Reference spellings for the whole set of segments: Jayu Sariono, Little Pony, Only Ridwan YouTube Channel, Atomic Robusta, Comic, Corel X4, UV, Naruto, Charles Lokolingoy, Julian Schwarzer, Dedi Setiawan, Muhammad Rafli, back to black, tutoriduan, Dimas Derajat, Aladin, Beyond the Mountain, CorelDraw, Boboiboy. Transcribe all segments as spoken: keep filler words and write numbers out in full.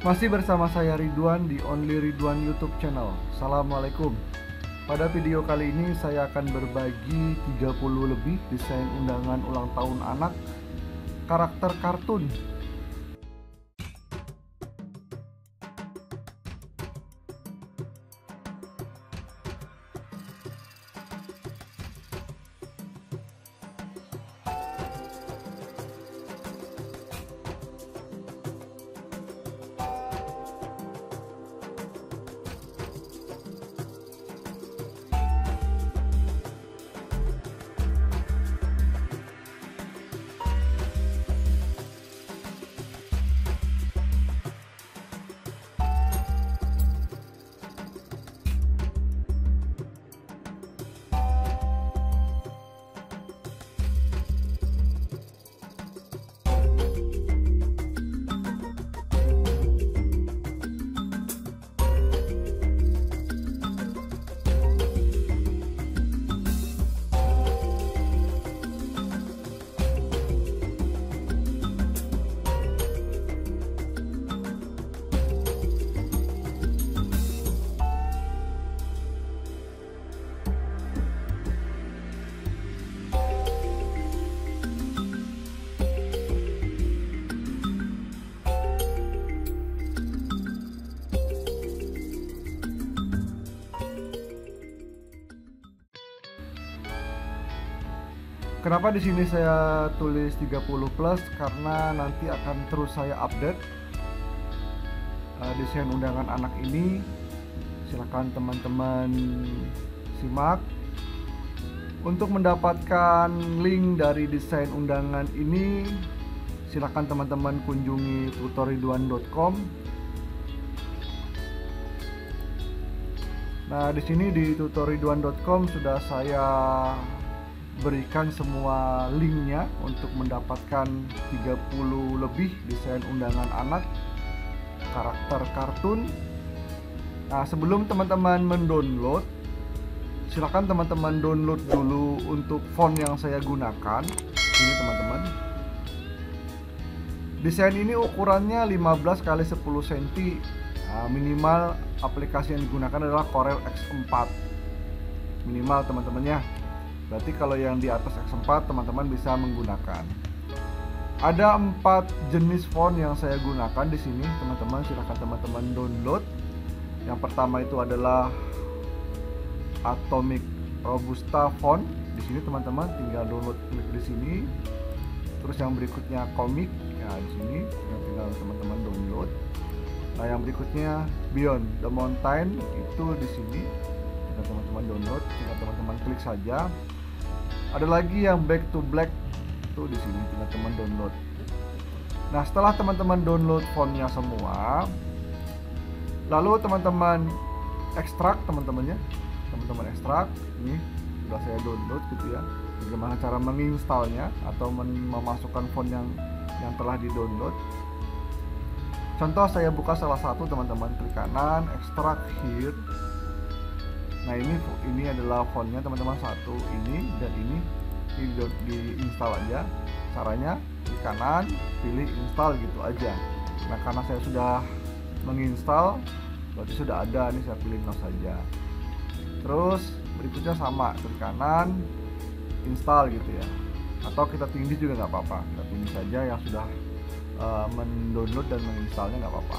Masih bersama saya Ridwan di Only Ridwan YouTube Channel. Assalamualaikum. Pada video kali ini saya akan berbagi tiga puluh lebih desain undangan ulang tahun anak karakter kartun. Kenapa di sini saya tulis tiga puluh plus? Karena nanti akan terus saya update uh, desain undangan anak ini. Silahkan teman-teman simak. Untuk mendapatkan link dari desain undangan ini, silahkan teman-teman kunjungi tutoriduan dot com. Nah, di sini di tutoriduan dot com sudah saya berikan semua linknya untuk mendapatkan tiga puluh lebih desain undangan anak karakter kartun. Nah, sebelum teman-teman mendownload, silakan teman-teman download dulu untuk font yang saya gunakan. Ini teman-teman, desain ini ukurannya lima belas kali sepuluh sentimeter. Nah, minimal aplikasi yang digunakan adalah Corel X empat, minimal teman-temannya. Berarti kalau yang di atas X empat teman-teman bisa menggunakan. Ada empat jenis font yang saya gunakan di sini, teman-teman. Silahkan teman-teman download. Yang pertama itu adalah Atomic Robusta font. Di sini teman-teman tinggal download, klik di sini. Terus yang berikutnya Comic. Nah, di sini yang tinggal teman-teman download. Nah, yang berikutnya Beyond the Mountain itu di sini. Tinggal teman-teman download, tinggal teman-teman klik saja. Ada lagi yang Back to Black tuh di sini, teman-teman download. Nah, setelah teman-teman download fontnya semua, lalu teman-teman ekstrak teman-temannya, teman-teman ekstrak ini sudah saya download gitu ya. Bagaimana cara menginstalnya atau memasukkan font yang yang telah di-download. Contoh saya buka salah satu teman-teman, klik kanan, ekstrak here. Nah, ini ini adalah fontnya teman-teman, satu ini dan ini diinstal di aja. Caranya di kanan pilih install gitu aja. Nah, karena saya sudah menginstal, berarti sudah ada nih, saya pilih no saja. Terus berikutnya sama, klik kanan install gitu ya. Atau kita tindih juga nggak apa-apa, kita tindih saja yang sudah uh, mendownload dan menginstalnya nggak apa-apa.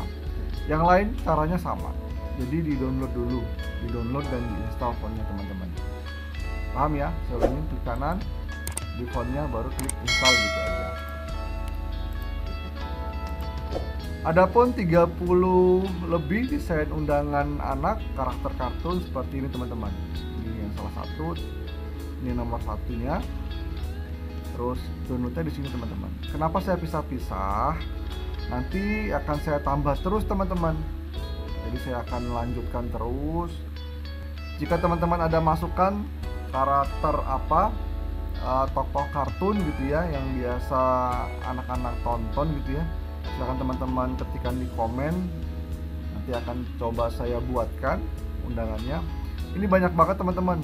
Yang lain caranya sama. Jadi di download dulu, di download dan diinstal fontnya teman-teman. Paham ya? Saya ulangi, klik kanan di fontnya, baru klik install gitu aja. Adapun tiga puluh lebih desain undangan anak karakter kartun seperti ini teman-teman. Ini yang salah satu, ini nomor satunya. Terus downloadnya di sini teman-teman. Kenapa saya pisah-pisah? Nanti akan saya tambah terus teman-teman. Jadi saya akan lanjutkan terus. Jika teman-teman ada masukan karakter apa, uh, tokoh kartun gitu ya, yang biasa anak-anak tonton gitu ya, silahkan teman-teman ketikkan di komen. Nanti akan coba saya buatkan undangannya. Ini banyak banget teman-teman,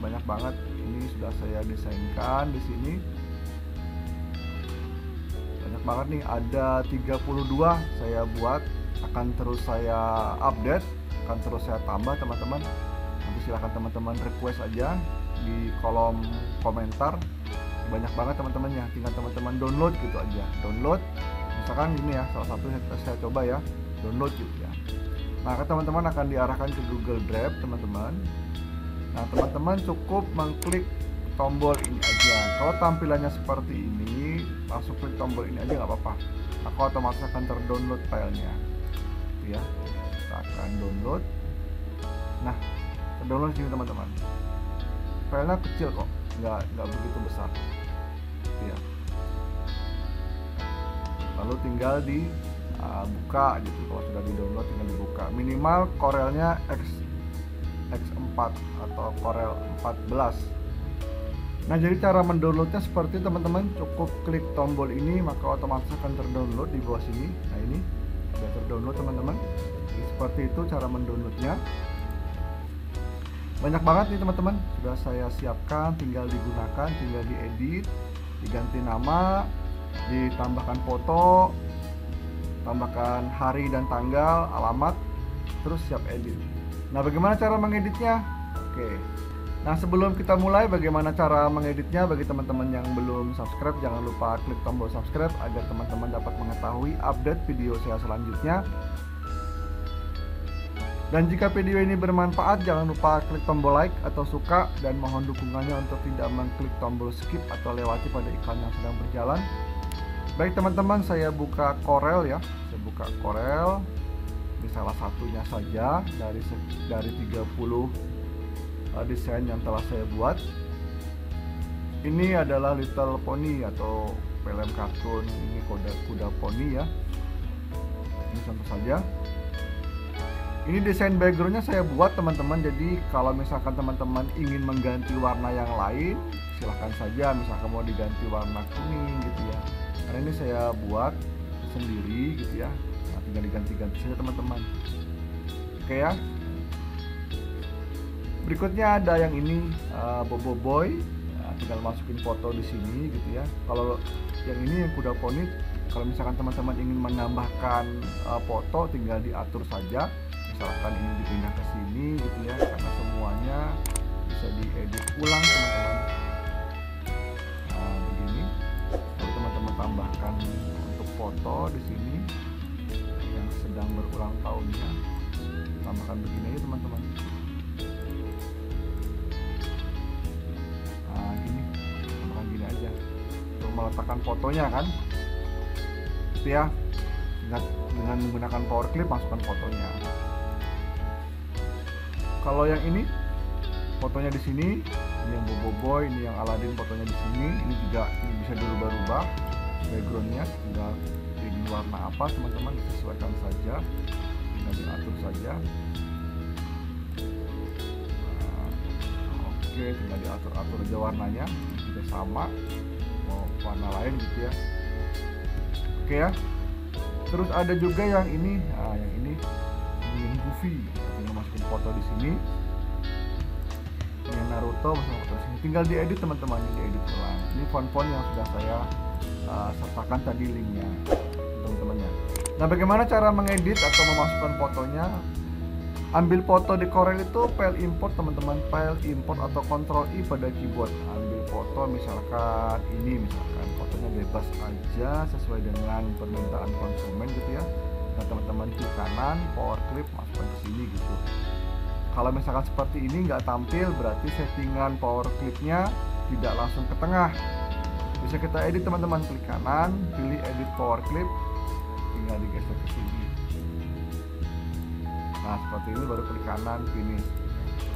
banyak banget. Ini sudah saya desainkan di sini. Banyak banget nih, ada tiga puluh dua saya buat. akan terus saya update, akan terus saya tambah teman-teman. Nanti silahkan teman-teman request aja di kolom komentar, banyak banget teman-teman ya, tinggal teman-teman download gitu aja, download misalkan ini ya, salah satu yang saya coba ya, download gitu ya. Nah teman-teman akan diarahkan ke Google Drive teman-teman. Nah teman-teman cukup mengklik tombol ini aja, kalau tampilannya seperti ini langsung klik tombol ini aja nggak apa-apa, aku otomatis akan terdownload filenya gitu ya. Kita akan download, nah terdownload sini teman-teman, filenya kecil kok, nggak nggak begitu besar ya. Lalu tinggal di uh, buka gitu, kalau sudah di download tinggal dibuka. Minimal Corelnya X empat atau Corel empat belas. Nah jadi cara mendownloadnya seperti teman-teman, cukup klik tombol ini maka otomatis akan terdownload di bawah sini. Nah ini sudah terdownload teman-teman, seperti itu cara mendownloadnya. Banyak banget nih teman-teman, sudah saya siapkan, tinggal digunakan, tinggal diedit, diganti nama, ditambahkan foto, tambahkan hari dan tanggal, alamat, terus siap edit. Nah bagaimana cara mengeditnya? Oke. Nah sebelum kita mulai bagaimana cara mengeditnya, bagi teman-teman yang belum subscribe jangan lupa klik tombol subscribe agar teman-teman dapat mengetahui update video saya selanjutnya. Dan jika video ini bermanfaat, jangan lupa klik tombol like atau suka, dan mohon dukungannya untuk tidak mengklik tombol skip atau lewati pada iklan yang sedang berjalan. Baik teman-teman, saya buka Corel ya, saya buka Corel, ini salah satunya saja dari dari tiga puluh uh, desain yang telah saya buat. Ini adalah Little Pony atau film kartun, ini kuda kuda poni ya, ini contoh saja. Ini desain backgroundnya saya buat teman-teman, jadi kalau misalkan teman-teman ingin mengganti warna yang lain silahkan saja, misalkan mau diganti warna kuning gitu ya, karena ini saya buat sendiri gitu ya. Nah, tinggal diganti-ganti saja teman-teman. Oke ya, berikutnya ada yang ini uh, Boboiboy. Nah, tinggal masukin foto di sini gitu ya. Kalau yang ini yang kuda poni, kalau misalkan teman-teman ingin menambahkan uh, foto tinggal diatur saja, misalkan ini dipindah ke sini gitu ya, karena semuanya bisa diedit ulang teman-teman. Nah, begini, lalu teman-teman tambahkan untuk foto di sini yang sedang berulang tahunnya, tambahkan begini aja teman-teman. Nah, gini, tambahkan gini aja untuk meletakkan fotonya kan, gitu ya. Dengan menggunakan power clip masukkan fotonya. Kalau yang ini fotonya di sini, ini yang Boboiboy, ini yang Aladin fotonya di sini. Ini juga ini bisa dirubah-rubah backgroundnya, tinggal pilih warna apa teman-teman, disesuaikan saja, tinggal diatur saja. Nah, oke, okay, tinggal diatur-atur aja warnanya, juga sama mau warna lain gitu ya. Oke okay, ya. Terus ada juga yang ini, nah, yang ini yang U V, tinggal masukin foto di sini. Yang Naruto masukin foto di sini. Tinggal diedit teman-teman, ini diedit ulang. Ini font-font yang sudah saya uh, sertakan tadi linknya, teman-temannya. Nah, bagaimana cara mengedit atau memasukkan fotonya? Ambil foto di Corel itu file import teman-teman, file import atau Ctrl I pada keyboard. Ambil foto misalkan ini, misalkan fotonya bebas aja sesuai dengan permintaan konsumen gitu ya. Nah teman-teman klik kanan, power clip masukkan ke sini gitu. Kalau misalkan seperti ini nggak tampil, berarti settingan power clipnya tidak langsung ke tengah. Bisa kita edit teman-teman, klik kanan, pilih edit power clip, tinggal digeser ke sini. Nah seperti ini, baru klik kanan, finish.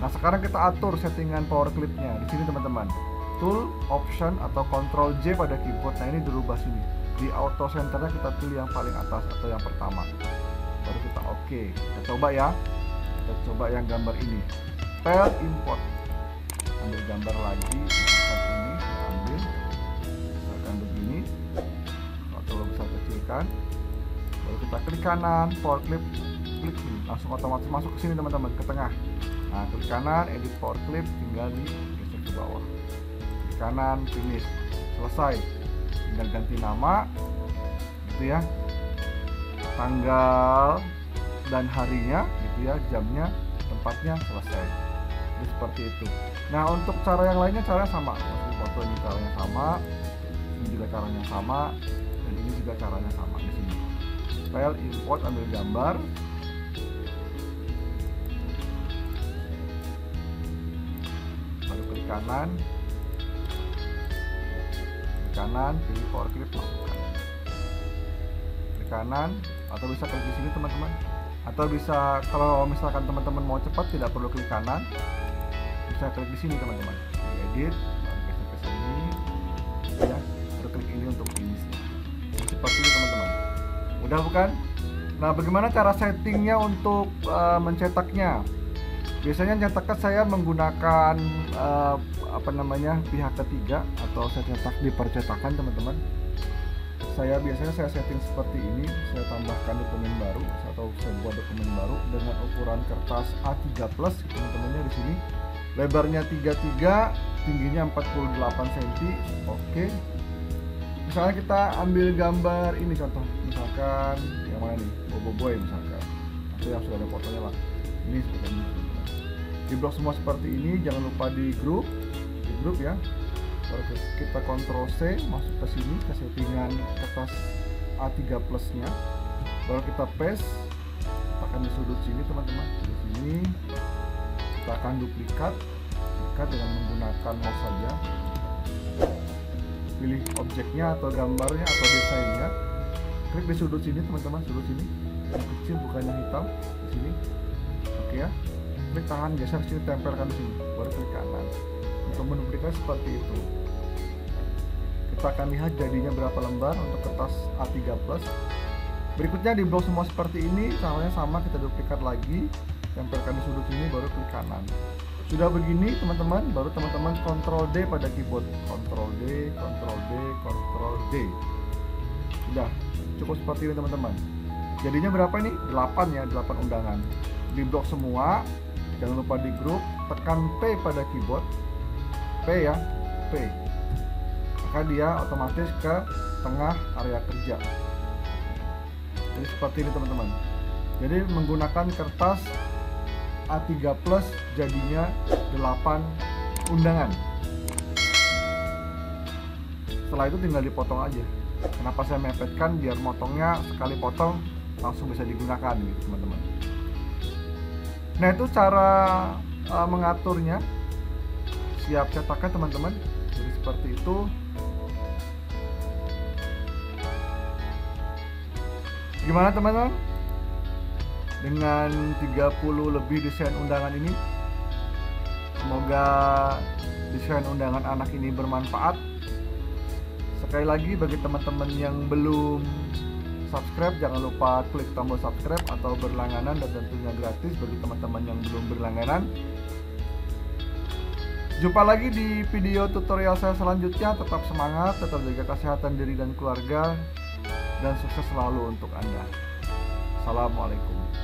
Nah sekarang kita atur settingan power clipnya di sini teman-teman. Tool, Option atau Ctrl J pada keyboard. Nah ini dirubah sini. Di auto centernya kita pilih yang paling atas atau yang pertama, baru kita oke okay. Kita coba ya, kita coba yang gambar ini, file import, ambil gambar lagi misalkan ini, kita ambil misalkan begini, kalau terlalu besar kecilkan, baru kita klik kanan, power clip, klik ini langsung otomatis masuk ke sini teman-teman, ke tengah. Nah klik kanan, edit power clip, tinggal di geser ke bawah, klik kanan, finish, selesai. Tinggal ganti nama gitu ya, tanggal dan harinya gitu ya, jamnya, tempatnya, selesai. Jadi seperti itu. Nah, untuk cara yang lainnya caranya sama. Maksudnya foto ini caranya sama, ini juga caranya sama, dan ini juga caranya sama di sini. File, import, ambil gambar. Lalu klik kanan. Klik kanan, pilih for clip. Klik kanan, atau bisa klik di sini teman-teman. Atau bisa, kalau misalkan teman-teman mau cepat tidak perlu klik kanan, bisa klik di sini teman-teman, edit, lalu geser ke sini ya, lalu klik ini untuk finish. Seperti ini teman-teman, udah bukan? Nah, bagaimana cara settingnya untuk uh, mencetaknya? Biasanya cetaknya saya menggunakan uh, apa namanya pihak ketiga, atau saya cetak di percetakan teman-teman. Saya biasanya saya setting seperti ini, saya tambahkan dokumen baru atau saya buat dokumen baru dengan ukuran kertas A tiga plus teman-temannya di sini. Lebarnya tiga puluh tiga, tingginya empat puluh delapan sentimeter. Oke. Misalnya kita ambil gambar ini contoh, misalkan yang mana nih? Boboiboy misalkan. Atau yang sudah ada fotonya lah. Ini seperti ini. Di blok semua seperti ini, jangan lupa di grup, di grup ya. Kita kontrol C, masuk ke sini ke settingan kertas A tiga plus nya, baru kita paste, kita akan di sudut sini teman-teman, di sini kita akan duplikat, duplikat dengan menggunakan mouse saja, pilih objeknya atau gambarnya atau desainnya, klik di sudut sini teman-teman, sudut sini yang kecil bukan yang hitam di sini, oke ya, klik tahan geser sini, tempelkan di sini, baru klik kanan untuk menduplikat seperti itu. Kita akan lihat jadinya berapa lembar untuk kertas A tiga plus. Berikutnya di blok semua seperti ini, caranya sama, kita duplikat lagi, tempelkan di sudut sini, baru klik kanan. Sudah begini teman-teman, baru teman-teman Ctrl D pada keyboard, Ctrl D, Ctrl D, Ctrl D. Sudah, cukup seperti ini teman-teman. Jadinya berapa ini? delapan ya, delapan undangan. Di blok semua, jangan lupa di grup, tekan P pada keyboard, P ya, P. Maka dia otomatis ke tengah area kerja. Jadi seperti ini teman-teman. Jadi menggunakan kertas A tiga plus jadinya delapan undangan. Setelah itu tinggal dipotong aja. Kenapa saya mepetkan? Biar motongnya sekali potong langsung bisa digunakan gitu teman-teman. Nah, itu cara uh, mengaturnya. Siap cetaknya teman-teman. Jadi seperti itu. Gimana teman-teman? Dengan tiga puluh lebih desain undangan ini, semoga desain undangan anak ini bermanfaat. Sekali lagi bagi teman-teman yang belum subscribe, jangan lupa klik tombol subscribe atau berlangganan, dan tentunya gratis bagi teman-teman yang belum berlangganan. Jumpa lagi di video tutorial saya selanjutnya. Tetap semangat, tetap jaga kesehatan diri dan keluarga, dan sukses selalu untuk Anda. Assalamualaikum.